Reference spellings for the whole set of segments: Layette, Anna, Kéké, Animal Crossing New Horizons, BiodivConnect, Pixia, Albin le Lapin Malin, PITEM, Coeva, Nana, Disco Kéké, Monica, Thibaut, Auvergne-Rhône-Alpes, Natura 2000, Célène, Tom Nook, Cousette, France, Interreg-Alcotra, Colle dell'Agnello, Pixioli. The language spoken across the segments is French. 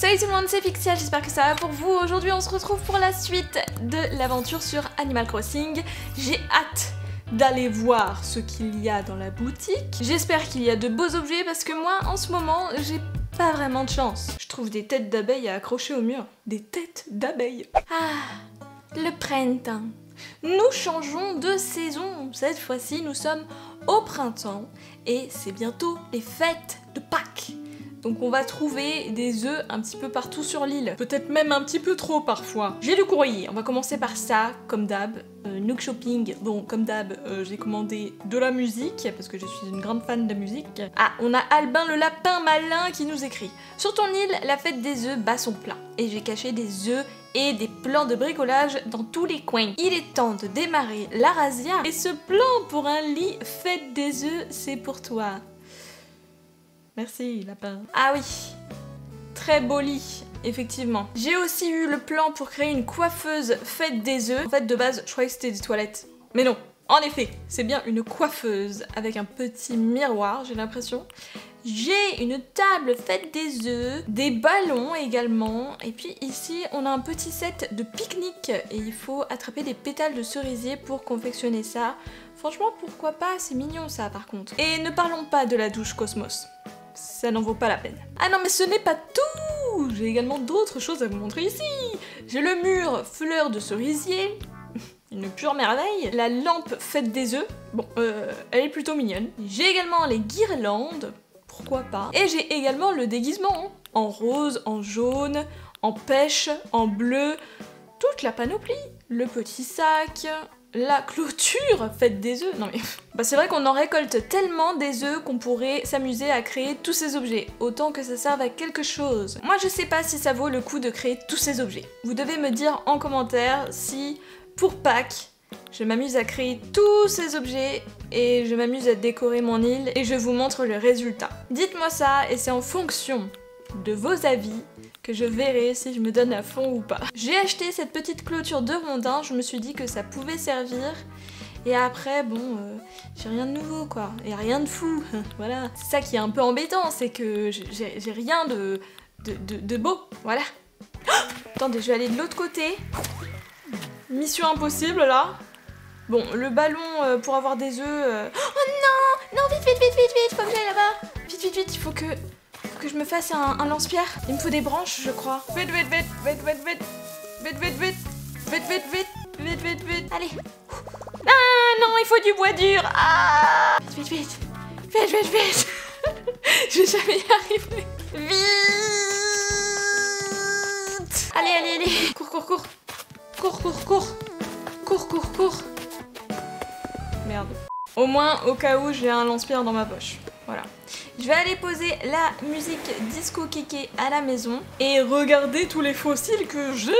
Salut tout le monde, c'est Pixia, j'espère que ça va pour vous. Aujourd'hui on se retrouve pour la suite de l'aventure sur Animal Crossing. J'ai hâte d'aller voir ce qu'il y a dans la boutique. J'espère qu'il y a de beaux objets parce que moi en ce moment j'ai pas vraiment de chance. Je trouve des têtes d'abeilles à accrocher au mur. Des têtes d'abeilles. Ah, le printemps. Nous changeons de saison. Cette fois-ci nous sommes au printemps et c'est bientôt les fêtes de Pâques. Donc on va trouver des œufs un petit peu partout sur l'île. Peut-être même un petit peu trop parfois. J'ai du courrier, on va commencer par ça, comme d'hab. Nook Shopping, bon comme d'hab j'ai commandé de la musique, parce que je suis une grande fan de musique. Ah, on a Albin le Lapin Malin qui nous écrit « Sur ton île, la fête des œufs bat son plein. Et j'ai caché des œufs et des plans de bricolage dans tous les coins. Il est temps de démarrer la razzia. Et ce plan pour un lit fête des œufs, c'est pour toi. » Merci, lapin. Ah oui, très beau lit, effectivement. J'ai aussi eu le plan pour créer une coiffeuse fête des œufs. En fait, de base, je croyais que c'était des toilettes. Mais non, en effet, c'est bien une coiffeuse avec un petit miroir, j'ai l'impression. J'ai une table fête des œufs, des ballons également. Et puis ici, on a un petit set de pique-nique et il faut attraper des pétales de cerisier pour confectionner ça. Franchement, pourquoi pas? C'est mignon ça, par contre. Et ne parlons pas de la douche Cosmos. Ça n'en vaut pas la peine. Ah non, mais ce n'est pas tout. J'ai également d'autres choses à vous montrer ici. J'ai le mur fleur de cerisier, une pure merveille. La lampe fête des œufs, bon, elle est plutôt mignonne. J'ai également les guirlandes, pourquoi pas. Et j'ai également le déguisement, hein, en rose, en jaune, en pêche, en bleu, toute la panoplie. Le petit sac... La clôture fête des œufs. Non mais... Bah c'est vrai qu'on en récolte tellement des œufs qu'on pourrait s'amuser à créer tous ces objets. Autant que ça serve à quelque chose. Moi je sais pas si ça vaut le coup de créer tous ces objets. Vous devez me dire en commentaire si, pour Pâques, je m'amuse à créer tous ces objets et je m'amuse à décorer mon île et je vous montre le résultat. Dites-moi ça et c'est en fonction de vos avis que je verrai si je me donne à fond ou pas. J'ai acheté cette petite clôture de rondin, je me suis dit que ça pouvait servir et après bon, j'ai rien de nouveau quoi, et rien de fou, voilà. C'est ça qui est un peu embêtant, c'est que j'ai rien de beau, voilà. Oh, attendez, je vais aller de l'autre côté. Mission impossible là. Bon, le ballon pour avoir des œufs... Oh non, non, vite, faut que j'aille là-bas. Vite, il faut que... je me fasse un lance-pierre. Il me faut des branches, je crois. Vite. Allez. Ah non, il faut du bois dur. Ah, vite. Je vais jamais y arriver. Vite. Allez. Cours. Merde. Au moins, au cas où, j'ai un lance-pierre dans ma poche. Voilà. Je vais aller poser la musique Disco Kéké à la maison. Et regardez tous les fossiles que j'ai!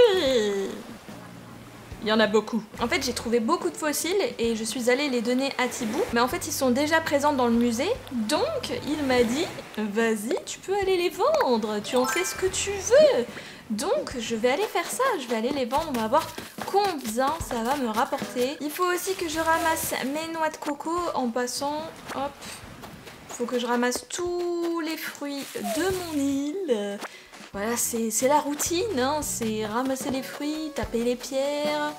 Il y en a beaucoup. En fait, j'ai trouvé beaucoup de fossiles et je suis allée les donner à Thibaut. Mais en fait, ils sont déjà présents dans le musée. Donc, il m'a dit, vas-y, tu peux aller les vendre. Tu en fais ce que tu veux. Donc, je vais aller faire ça. Je vais aller les vendre. On va voir combien ça va me rapporter. Il faut aussi que je ramasse mes noix de coco en passant... Hop. Faut que je ramasse tous les fruits de mon île. Voilà, c'est la routine, hein, c'est ramasser les fruits, taper les pierres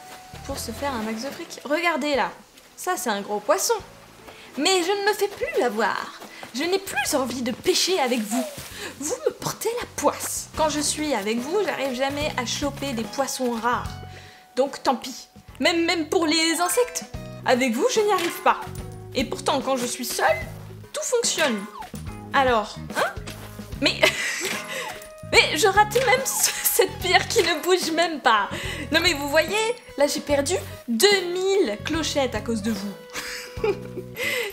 pour se faire un max de fric. Regardez là, ça c'est un gros poisson. Mais je ne me fais plus avoir. Je n'ai plus envie de pêcher avec vous. Vous me portez la poisse. Quand je suis avec vous, j'arrive jamais à choper des poissons rares. Donc tant pis. Même pour les insectes. Avec vous, je n'y arrive pas. Et pourtant, quand je suis seule... Tout fonctionne. Alors, hein? Mais je rate même cette pierre qui ne bouge même pas. Non mais vous voyez, là j'ai perdu 2000 clochettes à cause de vous.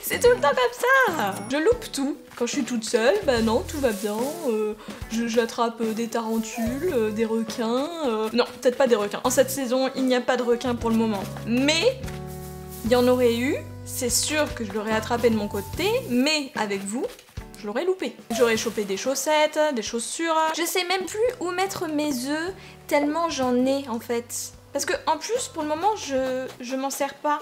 C'est tout le temps comme ça. Je loupe tout. Quand je suis toute seule, bah non, tout va bien. J'attrape des tarentules, des requins. Non, peut-être pas des requins. En cette saison, il n'y a pas de requins pour le moment. Mais il y en aurait eu. C'est sûr que je l'aurais attrapé de mon côté, mais avec vous, je l'aurais loupé. J'aurais chopé des chaussettes, des chaussures... Je sais même plus où mettre mes œufs, tellement j'en ai, en fait. Parce que en plus, pour le moment, je m'en sers pas.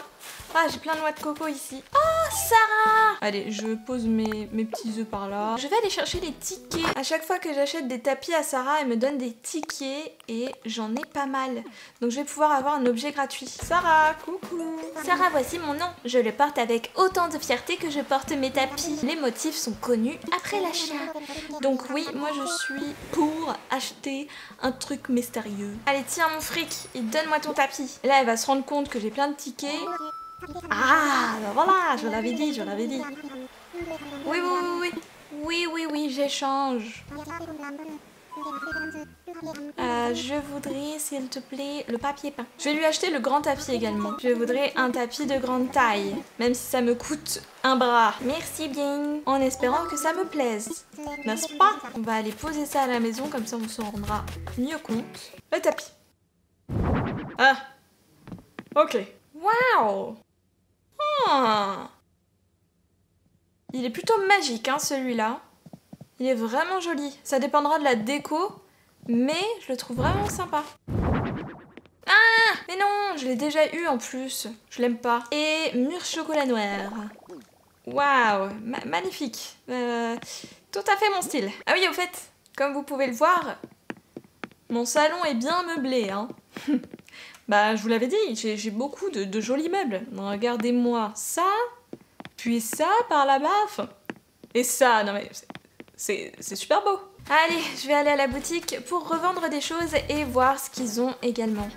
Ah, j'ai plein de noix de coco ici. Ah, Sarah! Allez, je pose mes petits œufs par là. Je vais aller chercher les tickets. À chaque fois que j'achète des tapis à Sarah, elle me donne des tickets et j'en ai pas mal. Donc je vais pouvoir avoir un objet gratuit. Sarah, coucou! Sarah, voici mon nom. Je le porte avec autant de fierté que je porte mes tapis. Les motifs sont connus après l'achat. Donc oui, moi je suis pour acheter un truc mystérieux. Allez, tiens mon fric, donne-moi ton tapis. Là, elle va se rendre compte que j'ai plein de tickets. Ah, ben voilà, je l'avais dit, je l'avais dit. Oui, oui, oui, oui, oui, oui, oui, j'échange. Je voudrais, s'il te plaît, le papier peint. Je vais lui acheter le grand tapis également. Je voudrais un tapis de grande taille, même si ça me coûte un bras. Merci bien, en espérant que ça me plaise, n'est-ce pas? On va aller poser ça à la maison, comme ça on s'en rendra mieux compte. Le tapis. Ah, ok. Waouh! Ah. Il est plutôt magique, hein, celui-là. Il est vraiment joli. Ça dépendra de la déco, mais je le trouve vraiment sympa. Ah! Mais non, je l'ai déjà eu en plus. Je l'aime pas. Et mur chocolat noir. Waouh! Magnifique. Tout à fait mon style. Ah oui, au fait, comme vous pouvez le voir, mon salon est bien meublé, hein. Bah, je vous l'avais dit, j'ai beaucoup de jolis meubles. Regardez-moi ça, puis ça par là-bas, enfin, et ça, non mais c'est super beau. Allez, je vais aller à la boutique pour revendre des choses et voir ce qu'ils ont également.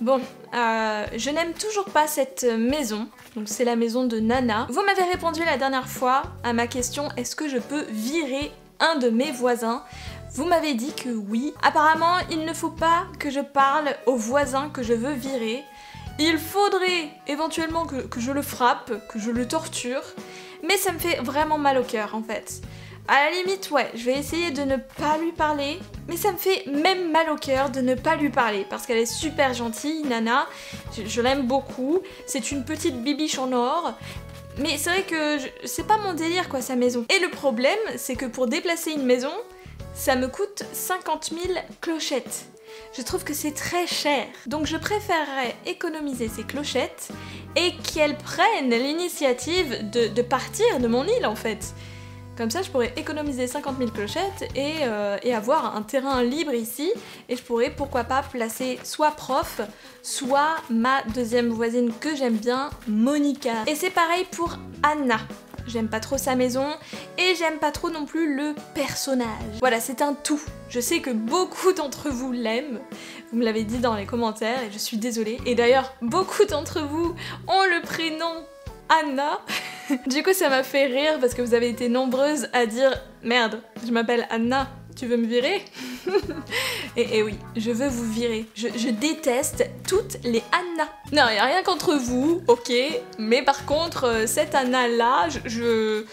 Bon, je n'aime toujours pas cette maison, donc c'est la maison de Nana. Vous m'avez répondu la dernière fois à ma question, est-ce que je peux virer un de mes voisins ? Vous m'avez dit que oui. Apparemment, il ne faut pas que je parle aux voisins que je veux virer. Il faudrait éventuellement que je le frappe, que je le torture. Mais ça me fait vraiment mal au cœur, en fait. À la limite, ouais, je vais essayer de ne pas lui parler. Mais ça me fait même mal au cœur de ne pas lui parler. Parce qu'elle est super gentille, Nana. Je l'aime beaucoup. C'est une petite bibiche en or. Mais c'est vrai que c'est pas mon délire, quoi, sa maison. Et le problème, c'est que pour déplacer une maison... ça me coûte 50 000 clochettes. Je trouve que c'est très cher. Donc je préférerais économiser ces clochettes et qu'elles prennent l'initiative de partir de mon île en fait. Comme ça je pourrais économiser 50 000 clochettes et avoir un terrain libre ici. Et je pourrais pourquoi pas placer soit prof, soit ma deuxième voisine que j'aime bien, Monica. Et c'est pareil pour Anna. J'aime pas trop sa maison et j'aime pas trop non plus le personnage. Voilà, c'est un tout. Je sais que beaucoup d'entre vous l'aiment. Vous me l'avez dit dans les commentaires et je suis désolée. Et d'ailleurs, beaucoup d'entre vous ont le prénom Anna. Du coup, ça m'a fait rire parce que vous avez été nombreuses à dire « Merde, je m'appelle Anna, tu veux me virer ?» Et oui, je veux vous virer. Je déteste toutes les Anna. Non, y a rien contre vous, ok. Mais par contre, cette Anna-là, je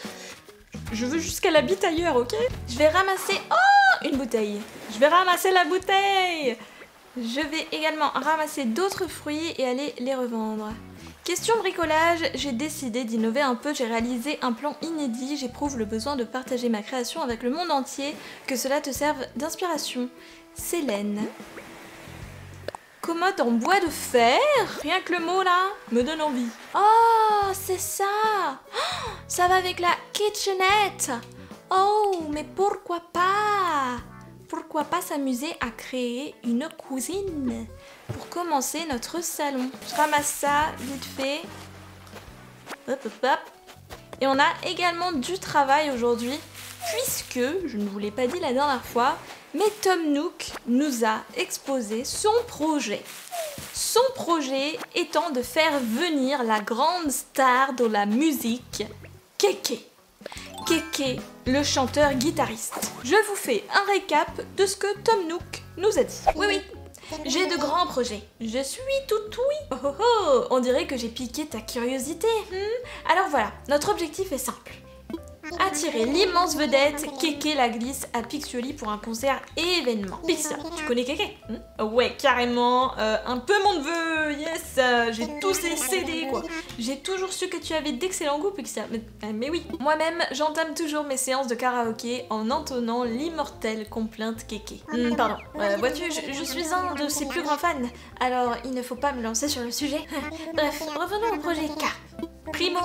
veux juste qu'elle habite ailleurs, ok. Je vais ramasser... Oh, une bouteille. Je vais ramasser la bouteille. Je vais également ramasser d'autres fruits et aller les revendre. Question bricolage, j'ai décidé d'innover un peu, j'ai réalisé un plan inédit, j'éprouve le besoin de partager ma création avec le monde entier, que cela te serve d'inspiration. Célène. Commode en bois de fer. Rien que le mot là me donne envie. Oh, c'est ça. Ça va avec la kitchenette. Oh, mais pourquoi pas? Pourquoi pas s'amuser à créer une cuisine pour commencer notre salon. Je ramasse ça vite fait. Hop, hop, hop. Et on a également du travail aujourd'hui puisque, je ne vous l'ai pas dit la dernière fois, mais Tom Nook nous a exposé son projet. Son projet étant de faire venir la grande star de la musique, Kéké. Kéké, le chanteur-guitariste. Je vous fais un récap de ce que Tom Nook nous a dit. Oui, oui, j'ai de grands projets. Je suis tout oui. Oh, oh, oh, on dirait que j'ai piqué ta curiosité. Alors voilà, notre objectif est simple. Attirer l'immense vedette Kéké la glisse à Pixioli pour un concert événement. Pixia, tu connais Kéké? Ouais, carrément, un peu mon neveu, yes, j'ai tous les CD quoi. J'ai toujours su que tu avais d'excellents goûts Pixia, mais oui. Moi-même, j'entame toujours mes séances de karaoké en entonnant l'immortelle complainte Kéké. Pardon, vois-tu, je suis un de ses plus grands fans, alors il ne faut pas me lancer sur le sujet. Bref, revenons au projet K. Primo,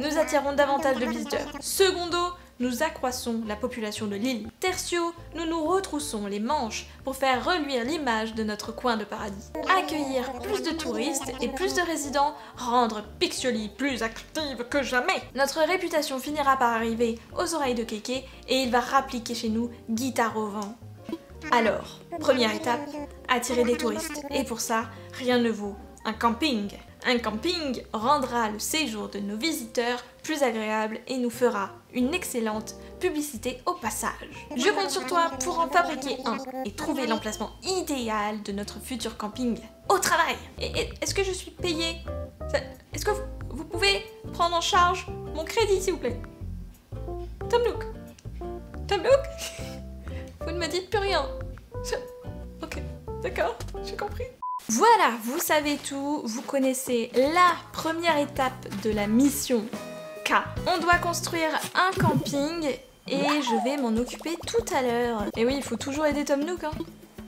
nous attirons davantage de visiteurs. Secondo, nous accroissons la population de l'île. Tertio, nous nous retroussons les manches pour faire reluire l'image de notre coin de paradis. Accueillir plus de touristes et plus de résidents, rendre Pixioli plus active que jamais. Notre réputation finira par arriver aux oreilles de Kéké et il va rappliquer chez nous guitare au vent. Alors, première étape, attirer des touristes. Et pour ça, rien ne vaut un camping. Un camping rendra le séjour de nos visiteurs plus agréable et nous fera une excellente publicité au passage. Je compte sur toi pour en fabriquer un et trouver l'emplacement idéal de notre futur camping. Au travail! Est-ce que je suis payée? Est-ce que vous pouvez prendre en charge mon crédit, s'il vous plaît? Tom Nook! Tom Nook! Vous ne me dites plus rien. Ok, d'accord, j'ai compris. Voilà, vous savez tout, vous connaissez la première étape de la mission K. On doit construire un camping et je vais m'en occuper tout à l'heure. Et oui, il faut toujours aider Tom Nook, hein.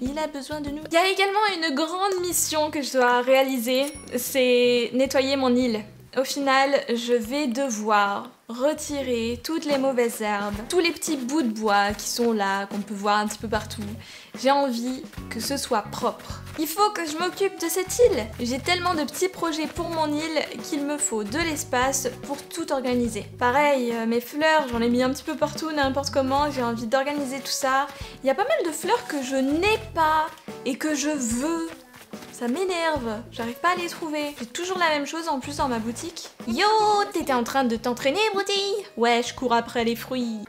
Il a besoin de nous. Il y a également une grande mission que je dois réaliser, c'est nettoyer mon île. Au final, je vais devoir retirer toutes les mauvaises herbes, tous les petits bouts de bois qui sont là, qu'on peut voir un petit peu partout. J'ai envie que ce soit propre. Il faut que je m'occupe de cette île. J'ai tellement de petits projets pour mon île qu'il me faut de l'espace pour tout organiser. Pareil, mes fleurs, j'en ai mis un petit peu partout, n'importe comment, j'ai envie d'organiser tout ça. Il y a pas mal de fleurs que je n'ai pas et que je veux. Ça m'énerve, j'arrive pas à les trouver. J'ai toujours la même chose en plus dans ma boutique. Yo, t'étais en train de t'entraîner, broutille? Ouais, je cours après les fruits.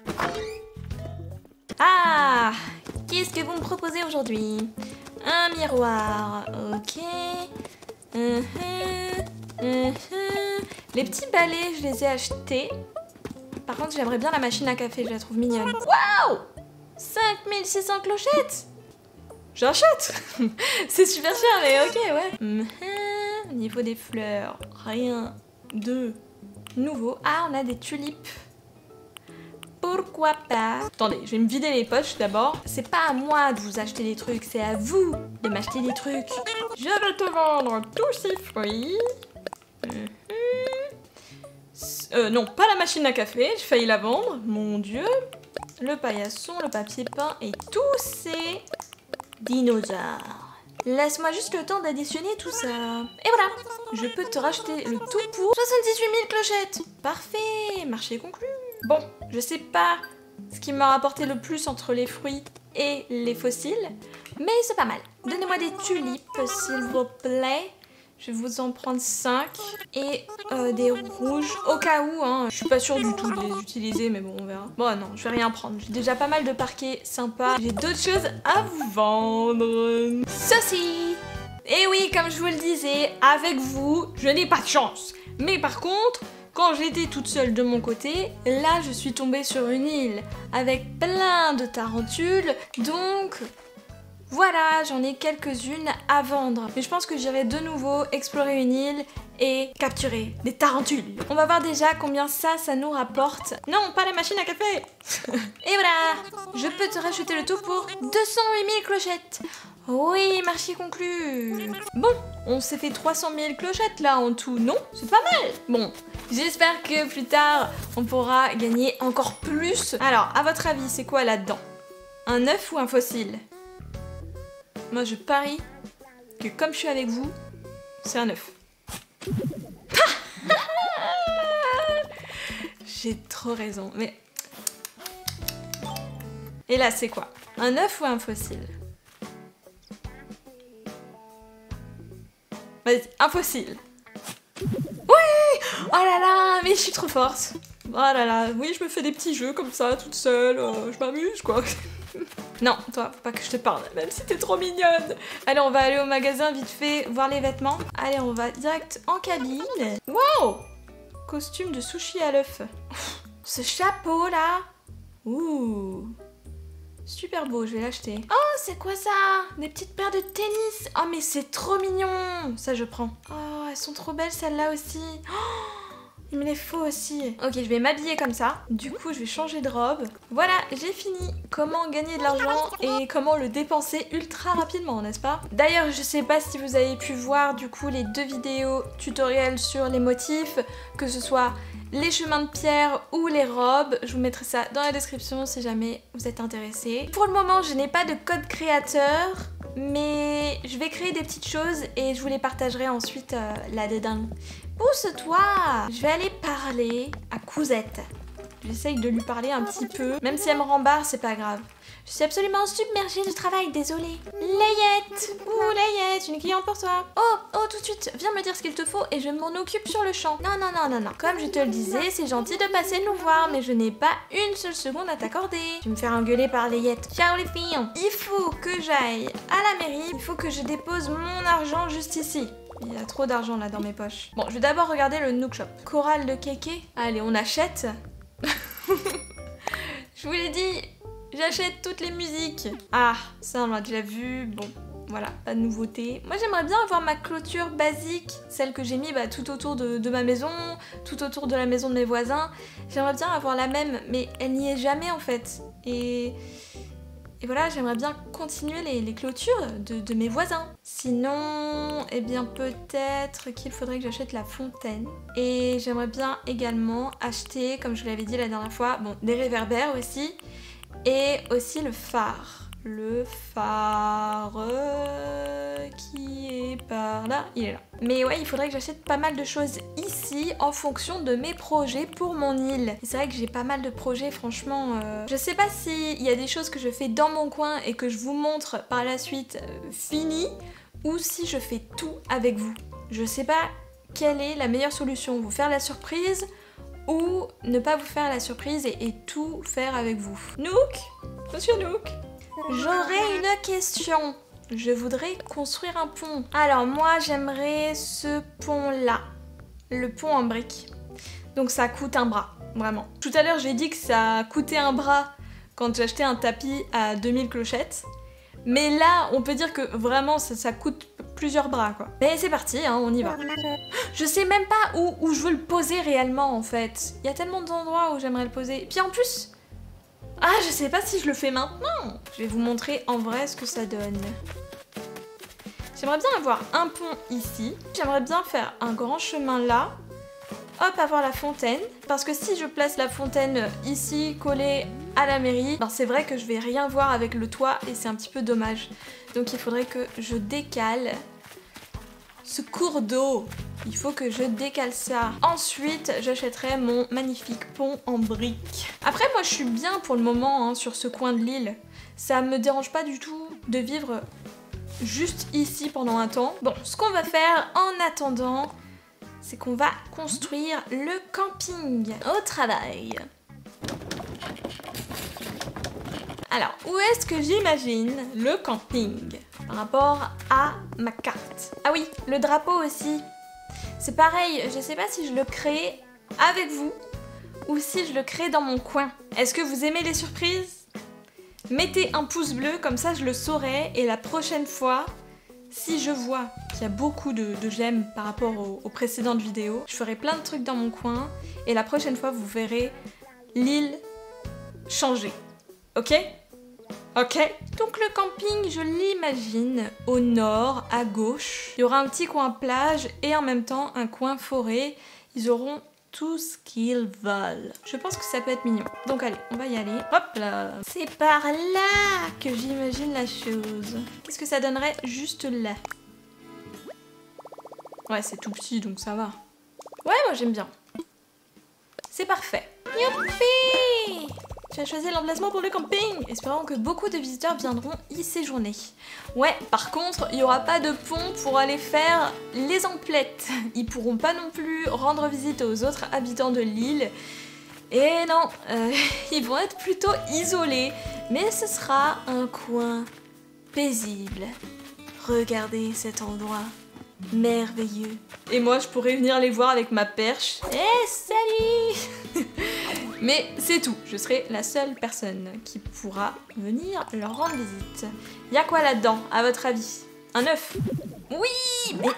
Ah, qu'est-ce que vous me proposez aujourd'hui? Un miroir, ok. Les petits balais, je les ai achetés. Par contre, j'aimerais bien la machine à café, je la trouve mignonne. Waouh, 5600 clochettes! J'achète. C'est super cher, mais ok, ouais. Au niveau des fleurs, rien de nouveau. Ah, on a des tulipes. Pourquoi pas? Attendez, je vais me vider les poches d'abord. C'est pas à moi de vous acheter des trucs, c'est à vous de m'acheter des trucs. Je vais te vendre tous ces fruits. Non, pas la machine à café, j'ai failli la vendre. Mon dieu. Le paillasson, le papier peint et tous ces... dinosaures. Laisse-moi juste le temps d'additionner tout ça. Et voilà, je peux te racheter le tout pour 78 000 clochettes. Parfait, marché conclu. Bon, je sais pas ce qui m'a rapporté le plus entre les fruits et les fossiles, mais c'est pas mal. Donnez-moi des tulipes, s'il vous plaît. Je vais vous en prendre 5 et des rouges au cas où, hein. Je suis pas sûre du tout de les utiliser, mais bon, on verra. Bon, non, je vais rien prendre. J'ai déjà pas mal de parquets sympas. J'ai d'autres choses à vous vendre. Ceci. Et oui, comme je vous le disais, avec vous, je n'ai pas de chance. Mais par contre, quand j'étais toute seule de mon côté, là, je suis tombée sur une île avec plein de tarentules, donc... Voilà, j'en ai quelques-unes à vendre. Mais je pense que j'irai de nouveau explorer une île et capturer des tarentules. On va voir déjà combien ça nous rapporte. Non, pas la machine à café. Et voilà, je peux te racheter le tout pour 208 000 clochettes. Oui, marché conclu. Bon, on s'est fait 300 000 clochettes là en tout, non? C'est pas mal. Bon, j'espère que plus tard, on pourra gagner encore plus. Alors, à votre avis, c'est quoi là-dedans? Un œuf ou un fossile? Moi, je parie que comme je suis avec vous, c'est un œuf. J'ai trop raison, mais... Et là, c'est quoi? Un œuf ou un fossile? Vas-y, un fossile. Oui! Oh là là, mais je suis trop forte. Oh là là, oui, je me fais des petits jeux comme ça, toute seule. Je m'amuse, quoi. Non, toi, faut pas que je te parle, même si t'es trop mignonne. Allez, on va aller au magasin vite fait, voir les vêtements. Allez, on va direct en cabine. Wow! Costume de sushi à l'œuf. Ce chapeau, là. Ouh. Super beau, je vais l'acheter. Oh, c'est quoi ça? Des petites paires de tennis. Oh, mais c'est trop mignon. Ça, je prends. Oh, elles sont trop belles, celles-là aussi. Oh, Il est faux aussi. Ok, je vais m'habiller comme ça. Du coup, je vais changer de robe. Voilà, j'ai fini. Comment gagner de l'argent et comment le dépenser ultra rapidement, n'est-ce pas? D'ailleurs, je sais pas si vous avez pu voir du coup les deux vidéos tutoriels sur les motifs, que ce soit les chemins de pierre ou les robes. Je vous mettrai ça dans la description si jamais vous êtes intéressé. Pour le moment, je n'ai pas de code créateur, mais je vais créer des petites choses et je vous les partagerai ensuite là-dedans. Pousse-toi! Je vais aller parler à Cousette. J'essaye de lui parler un petit peu. Même si elle me rembarre, c'est pas grave. Je suis absolument submergée du travail, désolée. Layette! Ouh, Layette, une cliente pour toi. Oh, oh, tout de suite, viens me dire ce qu'il te faut et je m'en occupe sur le champ. Non, non, non, non, non. Comme je te le disais, c'est gentil de passer nous voir, mais je n'ai pas une seule seconde à t'accorder. Tu me fais engueuler par Layette. Ciao les filles! Il faut que j'aille à la mairie, il faut que je dépose mon argent juste ici. Il y a trop d'argent là dans mes poches. Bon, je vais d'abord regarder le Nook Shop. Chorale de Kéké. Allez, on achète. Je vous l'ai dit, j'achète toutes les musiques. Ah, ça on l'a déjà vu. Bon, voilà, pas de nouveauté. Moi j'aimerais bien avoir ma clôture basique, celle que j'ai mis tout autour de ma maison, tout autour de la maison de mes voisins. J'aimerais bien avoir la même, mais elle n'y est jamais en fait. Et voilà, j'aimerais bien continuer les clôtures de mes voisins. Sinon, eh bien peut-être qu'il faudrait que j'achète la fontaine. Et j'aimerais bien également acheter, comme je l'avais dit la dernière fois, bon, des réverbères aussi. Et aussi le phare. Le phare qui est par là, il est là. Mais ouais, il faudrait que j'achète pas mal de choses ici en fonction de mes projets pour mon île. C'est vrai que j'ai pas mal de projets, franchement. Je sais pas s'il y a des choses que je fais dans mon coin et que je vous montre par la suite finies, ou si je fais tout avec vous. Je sais pas quelle est la meilleure solution, vous faire la surprise ou ne pas vous faire la surprise et tout faire avec vous. Nook, monsieur Nook. J'aurais une question. Je voudrais construire un pont. Alors moi j'aimerais ce pont là. Le pont en briques. Donc ça coûte un bras, vraiment. Tout à l'heure j'ai dit que ça coûtait un bras quand j'achetais un tapis à 2000 clochettes. Mais là on peut dire que vraiment ça coûte plusieurs bras quoi. Mais c'est parti, hein, on y va. Je sais même pas où je veux le poser réellement en fait. Il y a tellement d'endroits où j'aimerais le poser. Et puis en plus... Ah, je sais pas si je le fais maintenant. Je vais vous montrer en vrai ce que ça donne. J'aimerais bien avoir un pont ici. J'aimerais bien faire un grand chemin là. Hop, avoir la fontaine. Parce que si je place la fontaine ici, collée à la mairie, ben c'est vrai que je vais rien voir avec le toit et c'est un petit peu dommage. Donc il faudrait que je décale ce cours d'eau. Il faut que je décale ça. Ensuite, j'achèterai mon magnifique pont en briques. Après, moi, je suis bien pour le moment hein, sur ce coin de l'île. Ça me dérange pas du tout de vivre juste ici pendant un temps. Bon, ce qu'on va faire en attendant, c'est qu'on va construire le camping. Au travail. Alors, où est-ce que j'imagine le camping par rapport à ma carte? Ah oui, le drapeau aussi. C'est pareil, je sais pas si je le crée avec vous ou si je le crée dans mon coin. Est-ce que vous aimez les surprises? Mettez un pouce bleu, comme ça je le saurai. Et la prochaine fois, si je vois qu'il y a beaucoup de j'aime par rapport aux précédentes vidéos, je ferai plein de trucs dans mon coin. Et la prochaine fois, vous verrez l'île changer. Ok? Ok. Donc le camping, je l'imagine au nord, à gauche. Il y aura un petit coin plage et en même temps un coin forêt. Ils auront tout ce qu'ils veulent. Je pense que ça peut être mignon. Donc allez, on va y aller. Hop là. C'est par là que j'imagine la chose. Qu'est-ce que ça donnerait juste là? Ouais, c'est tout petit donc ça va. Ouais, moi j'aime bien. C'est parfait. Youpi! J'ai choisi l'emplacement pour le camping, espérant que beaucoup de visiteurs viendront y séjourner. Ouais, par contre, il n'y aura pas de pont pour aller faire les emplettes. Ils pourront pas non plus rendre visite aux autres habitants de l'île. Et non, ils vont être plutôt isolés. Mais ce sera un coin paisible. Regardez cet endroit merveilleux. Et moi, je pourrais venir les voir avec ma perche. Eh, salut! Mais c'est tout, je serai la seule personne qui pourra venir leur rendre visite. Y'a quoi là-dedans, à votre avis? Un œuf? Oui, mais...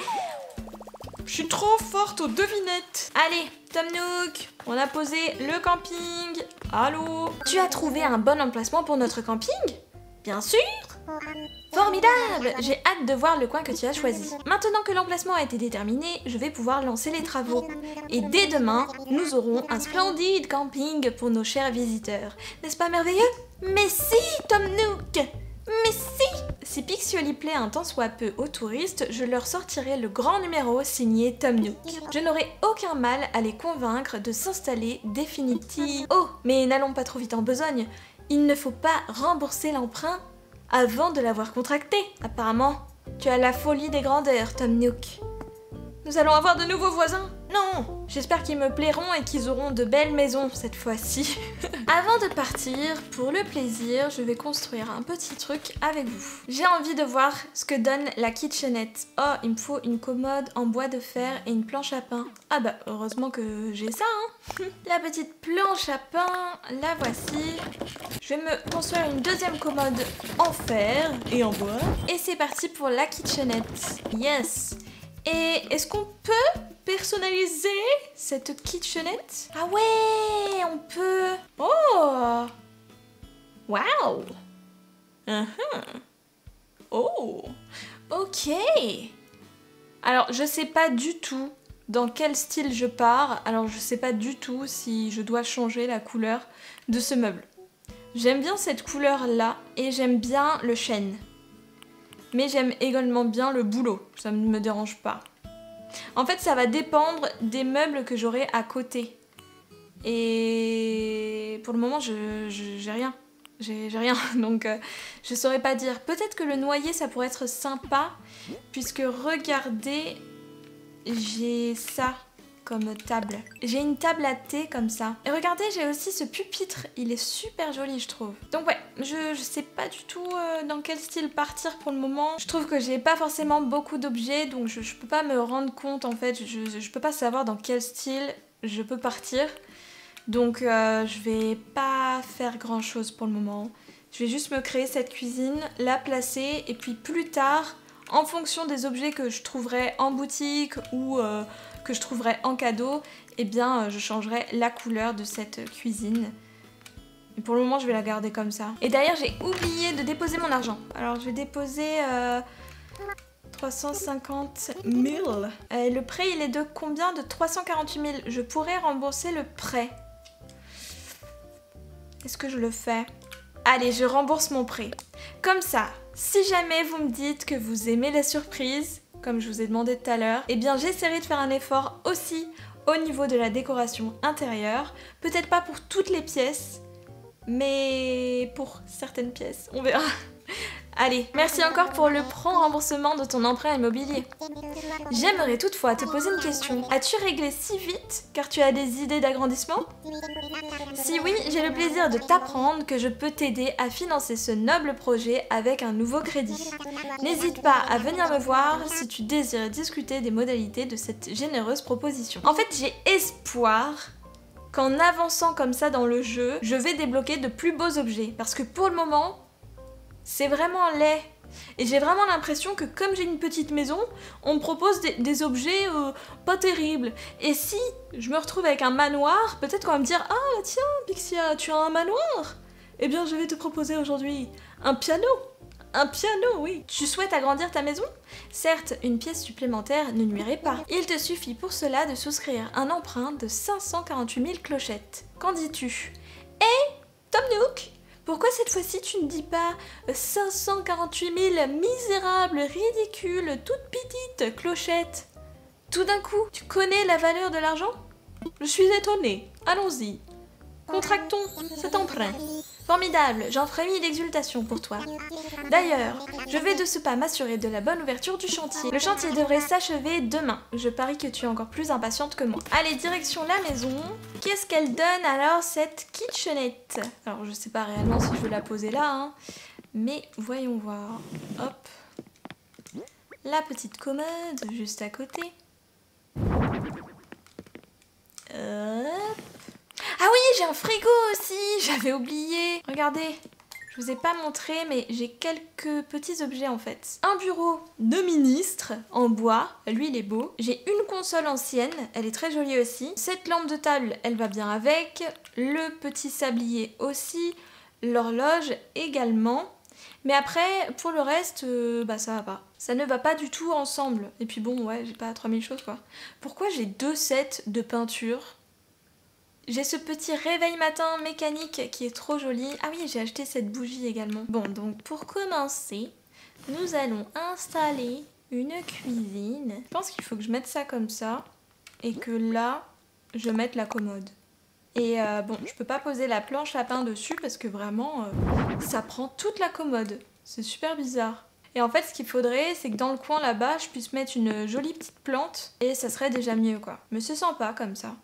Je suis trop forte aux devinettes. Allez, Tom Nook, on a posé le camping. Allô? Tu as trouvé un bon emplacement pour notre camping? Bien sûr! Formidable! J'ai hâte de voir le coin que tu as choisi. Maintenant que l'emplacement a été déterminé, je vais pouvoir lancer les travaux. Et dès demain, nous aurons un splendide camping pour nos chers visiteurs. N'est-ce pas merveilleux? Mais si, Tom Nook! Mais si! Si Pixioli plaît un tant soit peu aux touristes, je leur sortirai le grand numéro signé Tom Nook. Je n'aurai aucun mal à les convaincre de s'installer définitivement. Oh, mais n'allons pas trop vite en besogne. Il ne faut pas rembourser l'emprunt avant de l'avoir contracté. Apparemment, tu as la folie des grandeurs, Tom Nook. Nous allons avoir de nouveaux voisins. Non, j'espère qu'ils me plairont et qu'ils auront de belles maisons cette fois-ci. Avant de partir, pour le plaisir, je vais construire un petit truc avec vous. J'ai envie de voir ce que donne la kitchenette. Oh, il me faut une commode en bois de fer et une planche à pain. Ah bah, heureusement que j'ai ça, hein. La petite planche à pain, la voici. Je vais me construire une deuxième commode en fer et en bois. Et c'est parti pour la kitchenette. Yes! Et est-ce qu'on peut personnaliser cette kitchenette? Ah ouais, on peut... Oh! Wow! Oh! Ok! Alors, je sais pas du tout dans quel style je pars. Alors, je sais pas du tout si je dois changer la couleur de ce meuble. J'aime bien cette couleur-là et j'aime bien le chêne. Mais j'aime également bien le bouleau, ça ne me dérange pas. En fait, ça va dépendre des meubles que j'aurai à côté. Et pour le moment, j'ai rien. J'ai rien, donc je saurais pas dire. Peut-être que le noyer, ça pourrait être sympa, puisque regardez, j'ai ça comme table. J'ai une table à thé comme ça. Et regardez, j'ai aussi ce pupitre. Il est super joli, je trouve. Donc ouais, je sais pas du tout dans quel style partir pour le moment. Je trouve que j'ai pas forcément beaucoup d'objets, donc je peux pas me rendre compte en fait. Je peux pas savoir dans quel style je peux partir. Donc je vais pas faire grand chose pour le moment. Je vais juste me créer cette cuisine, la placer, et puis plus tard, en fonction des objets que je trouverai en boutique ou que je trouverai en cadeau, eh bien je changerai la couleur de cette cuisine. Et pour le moment, je vais la garder comme ça. Et derrière, j'ai oublié de déposer mon argent. Alors, je vais déposer 350 000. Et le prêt, il est de combien? De 348 000. Je pourrais rembourser le prêt. Est-ce que je le fais? Allez, je rembourse mon prêt. Comme ça, si jamais vous me dites que vous aimez les surprises, comme je vous ai demandé tout à l'heure, eh bien j'essaierai de faire un effort aussi au niveau de la décoration intérieure. Peut-être pas pour toutes les pièces, mais pour certaines pièces, on verra. Allez, merci encore pour le prompt remboursement de ton emprunt immobilier. J'aimerais toutefois te poser une question. As-tu réglé si vite car tu as des idées d'agrandissement? Si oui, j'ai le plaisir de t'apprendre que je peux t'aider à financer ce noble projet avec un nouveau crédit. N'hésite pas à venir me voir si tu désires discuter des modalités de cette généreuse proposition. En fait, j'ai espoir qu'en avançant comme ça dans le jeu, je vais débloquer de plus beaux objets parce que pour le moment, c'est vraiment laid. Et j'ai vraiment l'impression que comme j'ai une petite maison, on me propose des objets pas terribles. Et si je me retrouve avec un manoir, peut-être qu'on va me dire « Ah tiens, Pixia, tu as un manoir? Eh bien, je vais te proposer aujourd'hui un piano. » Un piano, oui. Tu souhaites agrandir ta maison? Certes, une pièce supplémentaire ne nuirait pas. Il te suffit pour cela de souscrire un emprunt de 548 000 clochettes. Qu'en dis-tu? Et Tom Nook, pourquoi cette fois-ci tu ne dis pas 548 000 misérables, ridicules, toutes petites clochettes? Tout d'un coup, tu connais la valeur de l'argent? Je suis étonnée. Allons-y. Contractons cet emprunt. Formidable, j'en frémis d'exultation pour toi. D'ailleurs, je vais de ce pas m'assurer de la bonne ouverture du chantier. Le chantier devrait s'achever demain. Je parie que tu es encore plus impatiente que moi. Allez, direction la maison. Qu'est-ce qu'elle donne alors cette kitchenette? Alors je sais pas réellement si je veux la poser là, hein, mais voyons voir. Hop. La petite commode juste à côté. Hop. Ah oui, j'ai un frigo aussi, j'avais oublié. Regardez, je Je vous ai pas montré, mais j'ai quelques petits objets en fait. Un bureau de ministre en bois, lui il est beau. J'ai une console ancienne, elle est très jolie aussi. Cette lampe de table, elle va bien avec. Le petit sablier aussi. L'horloge également. Mais après, pour le reste, ça va pas. Ça ne va pas du tout ensemble. Et puis bon, ouais, j'ai pas 3000 choses quoi. Pourquoi j'ai deux sets de peinture ? J'ai ce petit réveil matin mécanique qui est trop joli. Ah oui, j'ai acheté cette bougie également. Bon, donc pour commencer, nous allons installer une cuisine. Je pense qu'il faut que je mette ça comme ça et que là, je mette la commode. Et je peux pas poser la planche à pain dessus parce que vraiment, ça prend toute la commode. C'est super bizarre. Et en fait, ce qu'il faudrait, c'est que dans le coin là-bas, je puisse mettre une jolie petite plante et ça serait déjà mieux quoi. Mais c'est sympa comme ça.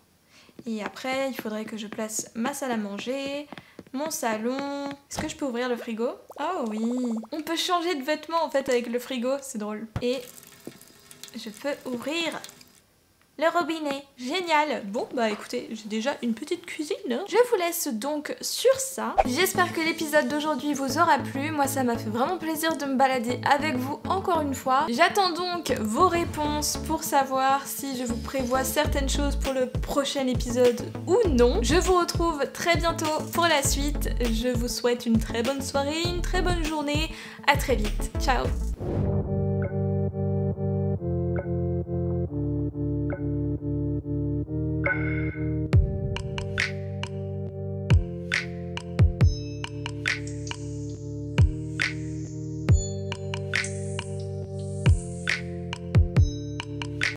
Et après, il faudrait que je place ma salle à manger, mon salon... Est-ce que je peux ouvrir le frigo? Oh oui! On peut changer de vêtements en fait avec le frigo, c'est drôle. Et je peux ouvrir le robinet. Génial! Bon, bah écoutez, j'ai déjà une petite cuisine. Je vous laisse donc sur ça. J'espère que l'épisode d'aujourd'hui vous aura plu. Moi, ça m'a fait vraiment plaisir de me balader avec vous encore une fois. J'attends donc vos réponses pour savoir si je vous prévois certaines choses pour le prochain épisode ou non. Je vous retrouve très bientôt pour la suite. Je vous souhaite une très bonne soirée, une très bonne journée. À très vite. Ciao!